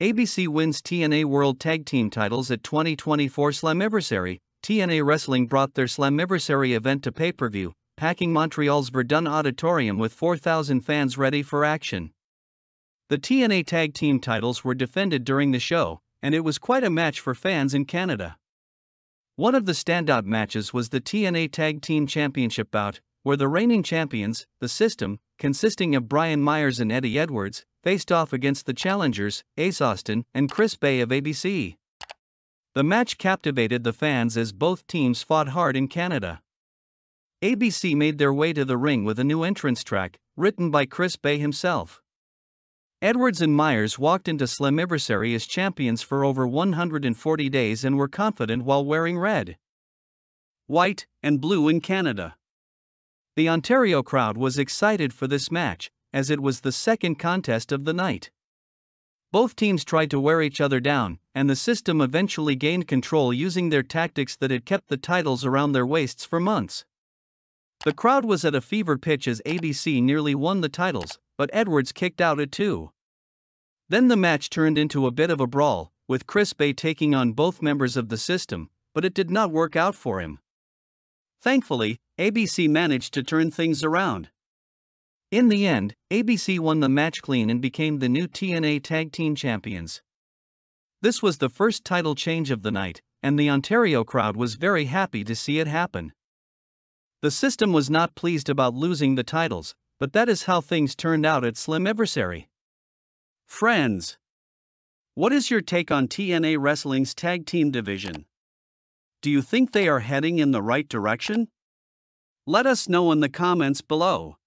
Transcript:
ABC wins TNA World Tag Team titles at 2024 Slammiversary. TNA Wrestling brought their Slammiversary event to pay-per-view, packing Montreal's Verdun Auditorium with 4,000 fans ready for action. The TNA Tag Team titles were defended during the show, and it was quite a match for fans in Canada. One of the standout matches was the TNA Tag Team Championship bout, where the reigning champions, The System, consisting of Brian Myers and Eddie Edwards, faced off against the challengers, Ace Austin and Chris Bay of ABC. The match captivated the fans as both teams fought hard in Canada. ABC made their way to the ring with a new entrance track, written by Chris Bay himself. Edwards and Myers walked into Slammiversary as champions for over 140 days and were confident while wearing red, white, and blue in Canada. The Ontario crowd was excited for this match, as it was the second contest of the night. Both teams tried to wear each other down, and the System eventually gained control using their tactics that had kept the titles around their waists for months. The crowd was at a fever pitch as ABC nearly won the titles, but Edwards kicked out at 2. Then the match turned into a bit of a brawl, with Chris Bay taking on both members of the System, but it did not work out for him. Thankfully, ABC managed to turn things around. In the end, ABC won the match clean and became the new TNA Tag Team Champions. This was the first title change of the night, and the Ontario crowd was very happy to see it happen. The System was not pleased about losing the titles, but that is how things turned out at Slammiversary. Friends, what is your take on TNA Wrestling's tag team division? Do you think they are heading in the right direction? Let us know in the comments below.